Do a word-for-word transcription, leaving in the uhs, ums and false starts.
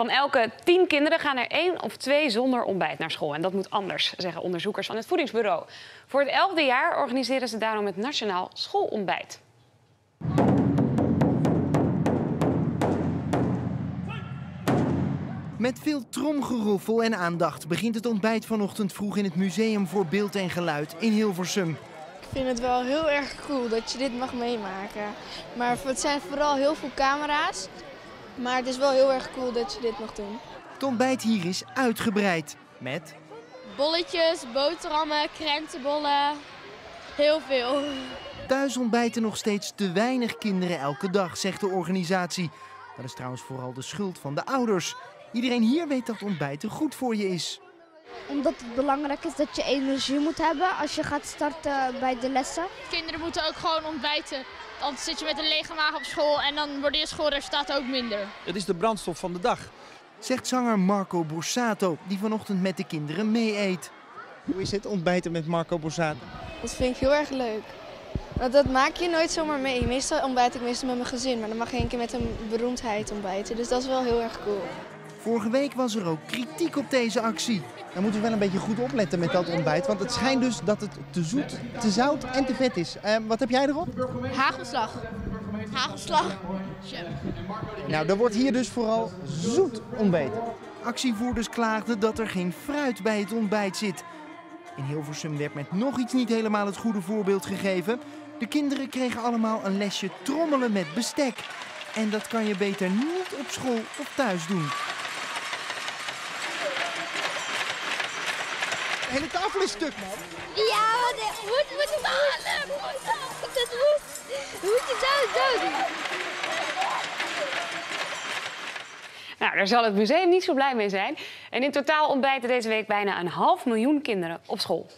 Van elke tien kinderen gaan er één of twee zonder ontbijt naar school. En dat moet anders, zeggen onderzoekers van het Voedingsbureau. Voor het elfde jaar organiseren ze daarom het Nationaal Schoolontbijt. Met veel tromgeroffel en aandacht begint het ontbijt vanochtend vroeg in het Museum voor Beeld en Geluid in Hilversum. Ik vind het wel heel erg cool dat je dit mag meemaken. Maar het zijn vooral heel veel camera's. Maar het is wel heel erg cool dat je dit mag doen. Het ontbijt hier is uitgebreid met bolletjes, boterhammen, krentenbollen, heel veel. Thuis ontbijten nog steeds te weinig kinderen elke dag, zegt de organisatie. Dat is trouwens vooral de schuld van de ouders. Iedereen hier weet dat ontbijten goed voor je is. Omdat het belangrijk is dat je energie moet hebben als je gaat starten bij de lessen. Kinderen moeten ook gewoon ontbijten. Anders zit je met een lege maag op school en dan wordt je schoolresultaat ook minder. Het is de brandstof van de dag. Zegt zanger Marco Borsato, die vanochtend met de kinderen mee eet. Hoe is het ontbijten met Marco Borsato? Dat vind ik heel erg leuk. Want dat maak je nooit zomaar mee. Meestal ontbijt ik meestal met mijn gezin, maar dan mag je één keer met een beroemdheid ontbijten. Dus dat is wel heel erg cool. Vorige week was er ook kritiek op deze actie. Dan moeten we wel een beetje goed opletten met dat ontbijt, want het schijnt dus dat het te zoet, te zout en te vet is. Uh, wat heb jij erop? Hagelslag. Hagelslag. Ja. Nou, er wordt hier dus vooral zoet ontbeten. Actievoerders klaagden dat er geen fruit bij het ontbijt zit. In Hilversum werd met nog iets niet helemaal het goede voorbeeld gegeven. De kinderen kregen allemaal een lesje trommelen met bestek. En dat kan je beter niet op school of thuis doen. De hele tafel is stuk, man. Ja, maar dit moet, moet, moet, moet, dat moet, moet je zo doen. Nou, daar zal het museum niet zo blij mee zijn. En in totaal ontbijten deze week bijna een half miljoen kinderen op school.